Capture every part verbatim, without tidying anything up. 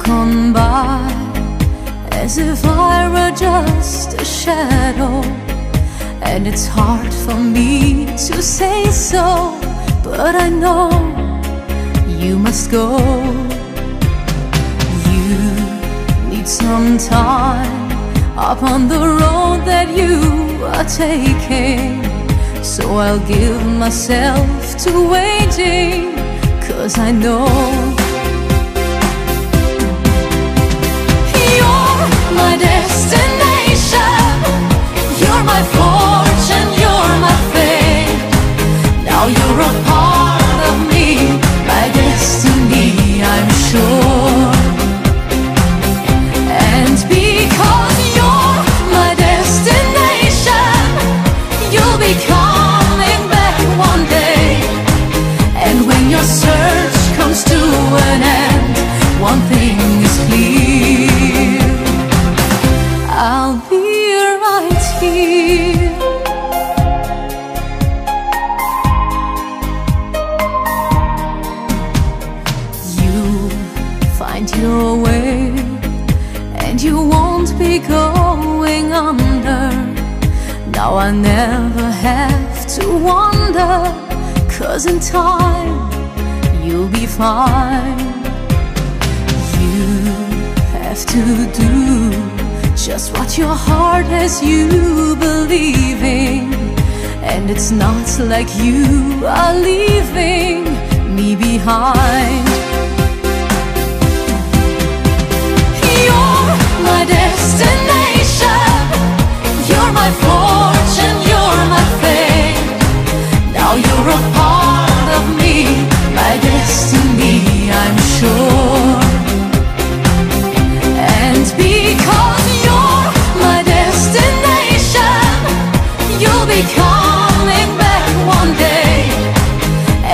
walk on by as if I were just a shadow, and it's hard for me to say so, but I know you must go. You need some time upon the road that you are taking, so I'll give myself to waiting, 'cause I know you're my destination, you're my fortune, you're my fate. Now you're a part of me, my destiny, I'm sure. And because you're my destination, you'll be coming back one day. And when your search comes to an end, one thing is clear, I'll be right here. You find your way, and you won't be going under. Now I never have to wonder, 'cause in time you'll be fine. You have to do just what your heart has you believing, and it's not like you are leaving me behind. You're my destination, you're my fortune, you're my fate. Now you're a part of me, my destiny, I'm sure. And because you're my destination, you'll be coming back one day.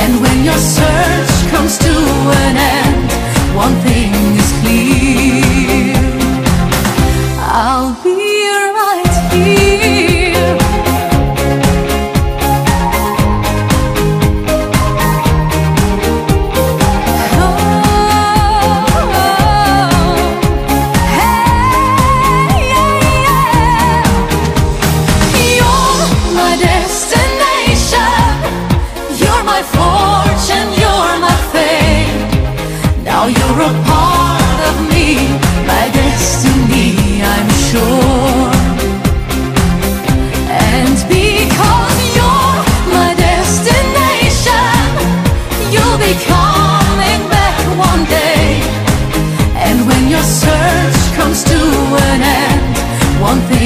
And when your search comes to an end, one thing is clear, I'll be right here. You're my destination, you're my fortune, you're my fate. Now you're a part of me, my destiny, I'm sure. And because you're my destination, you'll be coming back one day. And when your search comes to an end, one thing